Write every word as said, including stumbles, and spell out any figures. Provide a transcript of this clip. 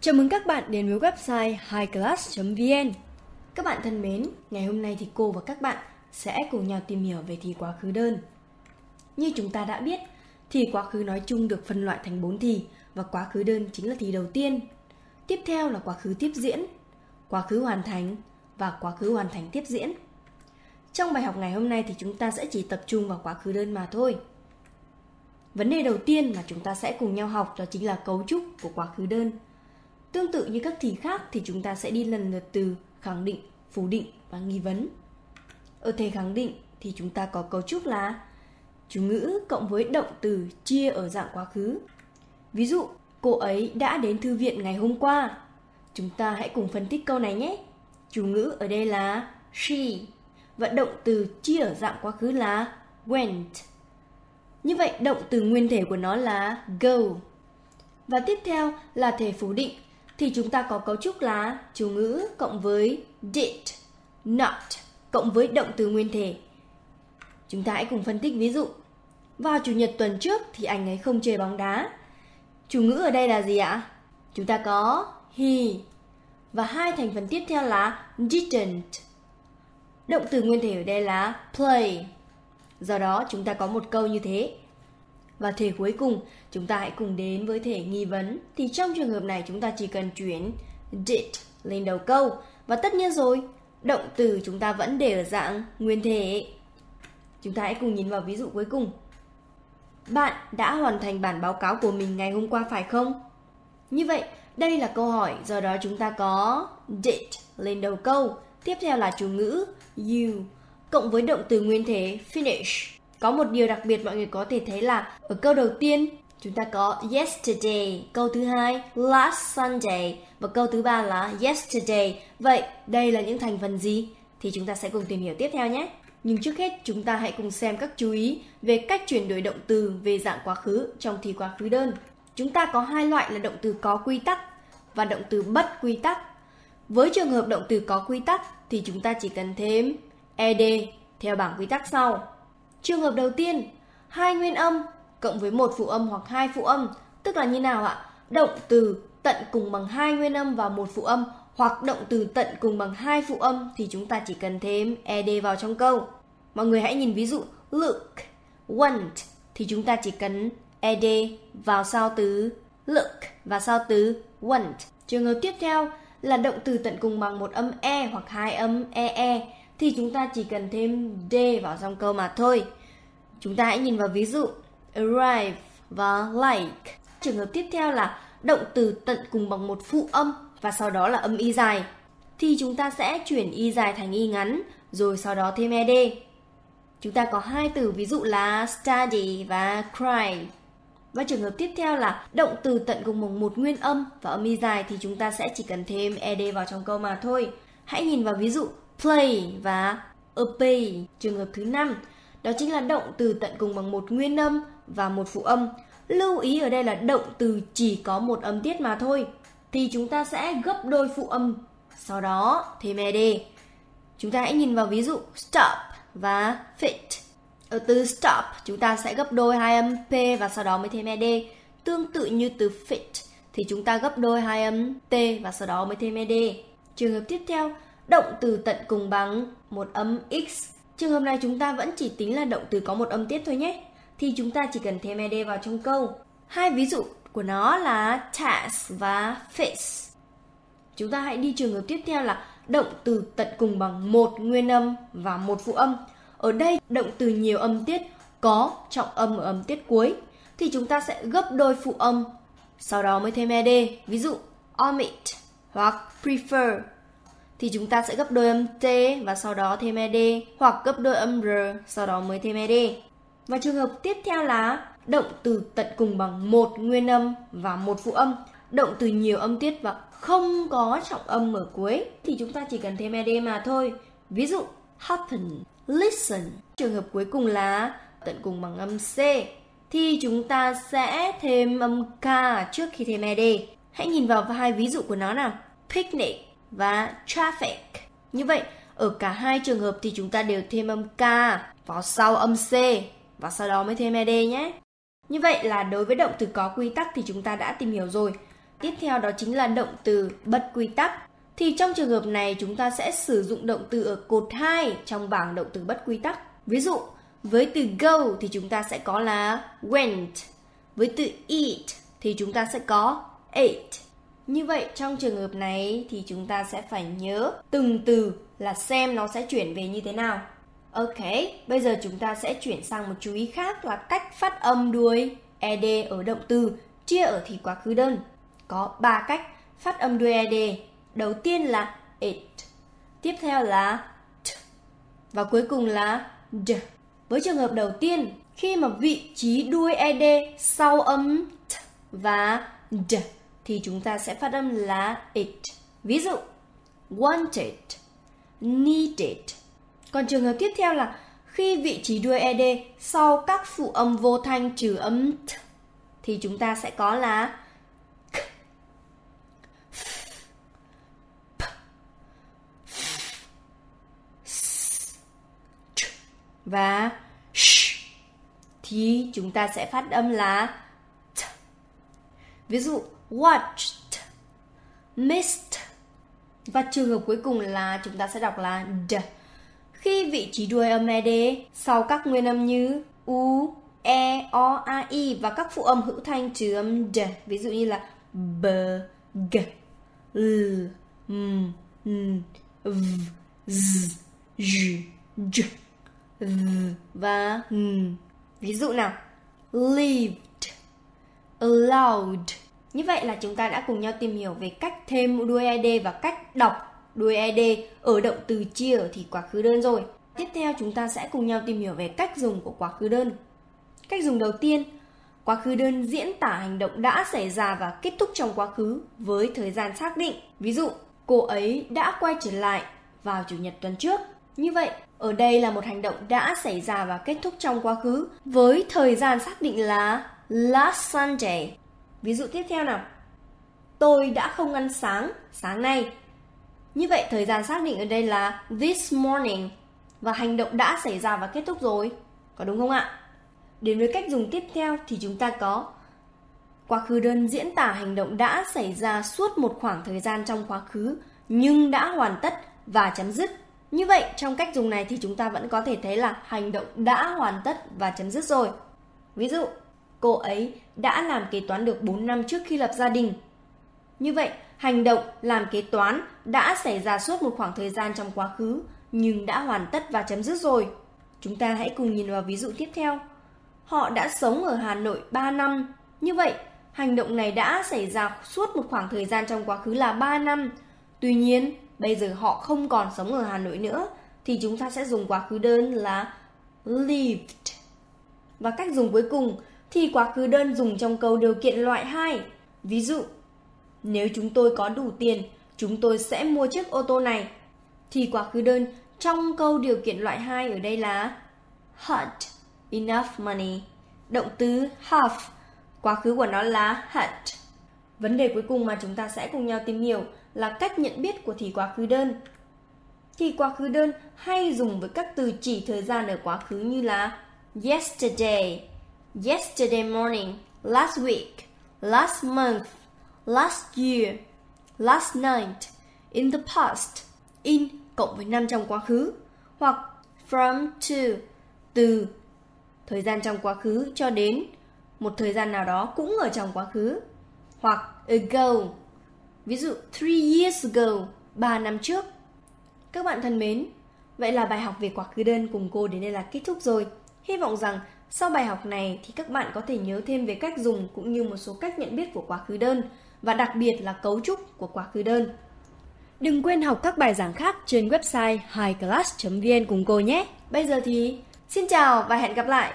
Chào mừng các bạn đến với website Hiclass chấm vn. Các bạn thân mến, ngày hôm nay thì cô và các bạn sẽ cùng nhau tìm hiểu về thì quá khứ đơn. Như chúng ta đã biết, thì quá khứ nói chung được phân loại thành bốn thì, và quá khứ đơn chính là thì đầu tiên. Tiếp theo là quá khứ tiếp diễn, quá khứ hoàn thành và quá khứ hoàn thành tiếp diễn. Trong bài học ngày hôm nay thì chúng ta sẽ chỉ tập trung vào quá khứ đơn mà thôi. Vấn đề đầu tiên mà chúng ta sẽ cùng nhau học đó chính là cấu trúc của quá khứ đơn. Tương tự như các thì khác thì chúng ta sẽ đi lần lượt từ khẳng định, phủ định và nghi vấn. Ở thể khẳng định thì chúng ta có cấu trúc là chủ ngữ cộng với động từ chia ở dạng quá khứ. Ví dụ, cô ấy đã đến thư viện ngày hôm qua. Chúng ta hãy cùng phân tích câu này nhé. Chủ ngữ ở đây là she và động từ chia ở dạng quá khứ là went. Như vậy, động từ nguyên thể của nó là go. Và tiếp theo là thể phủ định thì chúng ta có cấu trúc là chủ ngữ cộng với did, not cộng với động từ nguyên thể. Chúng ta hãy cùng phân tích ví dụ. Vào chủ nhật tuần trước thì anh ấy không chơi bóng đá. Chủ ngữ ở đây là gì ạ? Chúng ta có he và hai thành phần tiếp theo là didn't. Động từ nguyên thể ở đây là play. Do đó chúng ta có một câu như thế. Và thể cuối cùng, chúng ta hãy cùng đến với thể nghi vấn. Thì trong trường hợp này chúng ta chỉ cần chuyển did lên đầu câu. Và tất nhiên rồi, động từ chúng ta vẫn để ở dạng nguyên thể. Chúng ta hãy cùng nhìn vào ví dụ cuối cùng. Bạn đã hoàn thành bản báo cáo của mình ngày hôm qua phải không? Như vậy, đây là câu hỏi, do đó chúng ta có did lên đầu câu. Tiếp theo là chủ ngữ you, cộng với động từ nguyên thể finish. Có một điều đặc biệt mọi người có thể thấy là ở câu đầu tiên chúng ta có yesterday, câu thứ hai last Sunday và câu thứ ba là yesterday. Vậy đây là những thành phần gì? Thì chúng ta sẽ cùng tìm hiểu tiếp theo nhé. Nhưng trước hết chúng ta hãy cùng xem các chú ý về cách chuyển đổi động từ về dạng quá khứ trong thì quá khứ đơn. Chúng ta có hai loại là động từ có quy tắc và động từ bất quy tắc. Với trường hợp động từ có quy tắc thì chúng ta chỉ cần thêm ed theo bảng quy tắc sau. Trường hợp đầu tiên, hai nguyên âm cộng với một phụ âm hoặc hai phụ âm, tức là như nào ạ? Động từ tận cùng bằng hai nguyên âm và một phụ âm hoặc động từ tận cùng bằng hai phụ âm thì chúng ta chỉ cần thêm ed vào trong câu. Mọi người hãy nhìn ví dụ look, want thì chúng ta chỉ cần ed vào sau từ look và sau từ want. Trường hợp tiếp theo là động từ tận cùng bằng một âm e hoặc hai âm ee thì chúng ta chỉ cần thêm d vào trong câu mà thôi. Chúng ta hãy nhìn vào ví dụ arrive và like. Trường hợp tiếp theo là động từ tận cùng bằng một phụ âm và sau đó là âm y dài. Thì chúng ta sẽ chuyển y dài thành y ngắn rồi sau đó thêm ed. Chúng ta có hai từ ví dụ là study và cry. Và trường hợp tiếp theo là động từ tận cùng bằng một nguyên âm và âm y dài thì chúng ta sẽ chỉ cần thêm ed vào trong câu mà thôi. Hãy nhìn vào ví dụ play và a play. Trường hợp thứ năm, đó chính là động từ tận cùng bằng một nguyên âm và một phụ âm. Lưu ý ở đây là động từ chỉ có một âm tiết mà thôi. Thì chúng ta sẽ gấp đôi phụ âm, sau đó thêm ed. Chúng ta hãy nhìn vào ví dụ stop và fit. Ở từ stop, chúng ta sẽ gấp đôi hai âm p và sau đó mới thêm ed. Tương tự như từ fit, thì chúng ta gấp đôi hai âm t và sau đó mới thêm ed. Trường hợp tiếp theo, động từ tận cùng bằng một âm x. Trường hợp này chúng ta vẫn chỉ tính là động từ có một âm tiết thôi nhé. Thì chúng ta chỉ cần thêm ed vào trong câu. Hai ví dụ của nó là task và face. Chúng ta hãy đi trường hợp tiếp theo là động từ tận cùng bằng một nguyên âm và một phụ âm. Ở đây động từ nhiều âm tiết có trọng âm ở âm tiết cuối. Thì chúng ta sẽ gấp đôi phụ âm, sau đó mới thêm ed. Ví dụ omit hoặc prefer. Thì chúng ta sẽ gấp đôi âm t và sau đó thêm ed hoặc gấp đôi âm r sau đó mới thêm ed. Và trường hợp tiếp theo là động từ tận cùng bằng một nguyên âm và một phụ âm, động từ nhiều âm tiết và không có trọng âm ở cuối thì chúng ta chỉ cần thêm ed mà thôi. Ví dụ happen, listen. Trường hợp cuối cùng là tận cùng bằng âm c thì chúng ta sẽ thêm âm k trước khi thêm ed. Hãy nhìn vào hai ví dụ của nó nào, picnic và traffic. Như vậy, ở cả hai trường hợp thì chúng ta đều thêm âm k vào sau âm c và sau đó mới thêm ed nhé. Như vậy là đối với động từ có quy tắc thì chúng ta đã tìm hiểu rồi. Tiếp theo đó chính là động từ bất quy tắc. Thì trong trường hợp này chúng ta sẽ sử dụng động từ ở cột hai trong bảng động từ bất quy tắc. Ví dụ, với từ go thì chúng ta sẽ có là went. Với từ eat thì chúng ta sẽ có ate. Như vậy trong trường hợp này thì chúng ta sẽ phải nhớ từng từ là xem nó sẽ chuyển về như thế nào. Ok, bây giờ chúng ta sẽ chuyển sang một chú ý khác là cách phát âm đuôi ed ở động từ chia ở thì quá khứ đơn. Có ba cách phát âm đuôi ed. Đầu tiên là it, tiếp theo là t và cuối cùng là d. Với trường hợp đầu tiên, khi mà vị trí đuôi ed sau âm t và d thì chúng ta sẽ phát âm là it. Ví dụ wanted, needed. Còn trường hợp tiếp theo là khi vị trí đuôi ed sau các phụ âm vô thanh trừ âm t thì chúng ta sẽ có là và sh, thì chúng ta sẽ phát âm là t. Ví dụ watched, missed. Và trường hợp cuối cùng là chúng ta sẽ đọc là d. Khi vị trí đuôi âm ed sau các nguyên âm như u, e, o, a, i và các phụ âm hữu thanh trừ âm d. Ví dụ như là b, g, l, m, n, v, z, j, j và ng. Ví dụ nào, lived, allowed. Như vậy là chúng ta đã cùng nhau tìm hiểu về cách thêm đuôi ed và cách đọc đuôi ed ở động từ chia ở thì quá khứ đơn rồi. Tiếp theo chúng ta sẽ cùng nhau tìm hiểu về cách dùng của quá khứ đơn. Cách dùng đầu tiên, quá khứ đơn diễn tả hành động đã xảy ra và kết thúc trong quá khứ với thời gian xác định. Ví dụ, cô ấy đã quay trở lại vào chủ nhật tuần trước. Như vậy, ở đây là một hành động đã xảy ra và kết thúc trong quá khứ với thời gian xác định là last Sunday. Ví dụ tiếp theo nào. Tôi đã không ăn sáng sáng nay. Như vậy, thời gian xác định ở đây là this morning và hành động đã xảy ra và kết thúc rồi. Có đúng không ạ? Đến với cách dùng tiếp theo thì chúng ta có quá khứ đơn diễn tả hành động đã xảy ra suốt một khoảng thời gian trong quá khứ nhưng đã hoàn tất và chấm dứt. Như vậy, trong cách dùng này thì chúng ta vẫn có thể thấy là hành động đã hoàn tất và chấm dứt rồi. Ví dụ, cô ấy đã làm kế toán được bốn năm trước khi lập gia đình. Như vậy, hành động làm kế toán đã xảy ra suốt một khoảng thời gian trong quá khứ, nhưng đã hoàn tất và chấm dứt rồi. Chúng ta hãy cùng nhìn vào ví dụ tiếp theo. Họ đã sống ở Hà Nội ba năm. Như vậy, hành động này đã xảy ra suốt một khoảng thời gian trong quá khứ là ba năm. Tuy nhiên, bây giờ họ không còn sống ở Hà Nội nữa thì chúng ta sẽ dùng quá khứ đơn là lived. Và cách dùng cuối cùng thì quá khứ đơn dùng trong câu điều kiện loại hai. Ví dụ, nếu chúng tôi có đủ tiền, chúng tôi sẽ mua chiếc ô tô này. Thì quá khứ đơn trong câu điều kiện loại hai ở đây là had enough money. Động từ have, quá khứ của nó là had. Vấn đề cuối cùng mà chúng ta sẽ cùng nhau tìm hiểu là cách nhận biết của thì quá khứ đơn. Thì quá khứ đơn hay dùng với các từ chỉ thời gian ở quá khứ như là yesterday, yesterday morning, last week, last month, last year, last night, in the past, in cộng với năm trong quá khứ, hoặc from to, từ thời gian trong quá khứ cho đến một thời gian nào đó cũng ở trong quá khứ, hoặc ago. Ví dụ three years ago, ba năm trước. Các bạn thân mến, vậy là bài học về quá khứ đơn cùng cô đến đây là kết thúc rồi. Hy vọng rằng sau bài học này thì các bạn có thể nhớ thêm về cách dùng cũng như một số cách nhận biết của quá khứ đơn và đặc biệt là cấu trúc của quá khứ đơn. Đừng quên học các bài giảng khác trên website Hiclass chấm vn cùng cô nhé. Bây giờ thì xin chào và hẹn gặp lại.